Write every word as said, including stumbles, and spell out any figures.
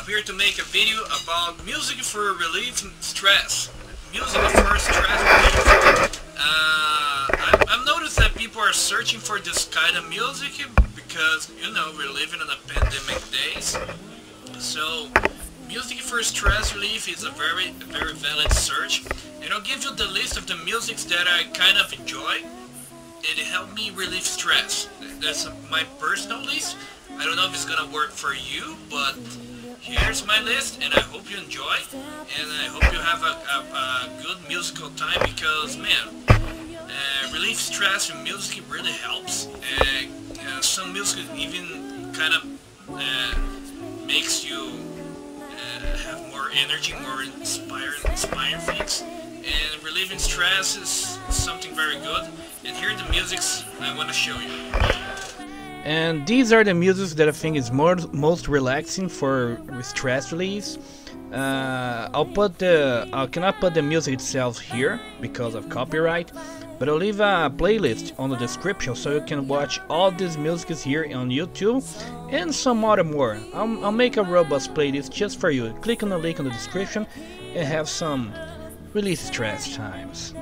I'm here to make a video about music for relief from stress. Music for stress relief. Uh, I've, I've noticed that people are searching for this kind of music because, you know, we're living in a pandemic days. So, music for stress relief is a very, very valid search. And I'll give you the list of the musics that I kind of enjoy. It helped me relieve stress. That's my personal list. I don't know if it's gonna work for you, but here's my list, and I hope you enjoy, and I hope you have a, a, a good musical time, because man, uh, relief stress and music really helps. Uh, uh, some music even kind of uh, makes you uh, have more energy, more inspiring, inspiring things, and relieving stress is something very good. And here are the musics I want to show you. And these are the musics that I think is more, most relaxing for stress release. Uh, I'll put the, I cannot put the music itself here because of copyright, but I'll leave a playlist on the description so you can watch all these musics here on YouTube and some other more. I'll, I'll make a robust playlist just for you. Click on the link in the description and have some really stress times.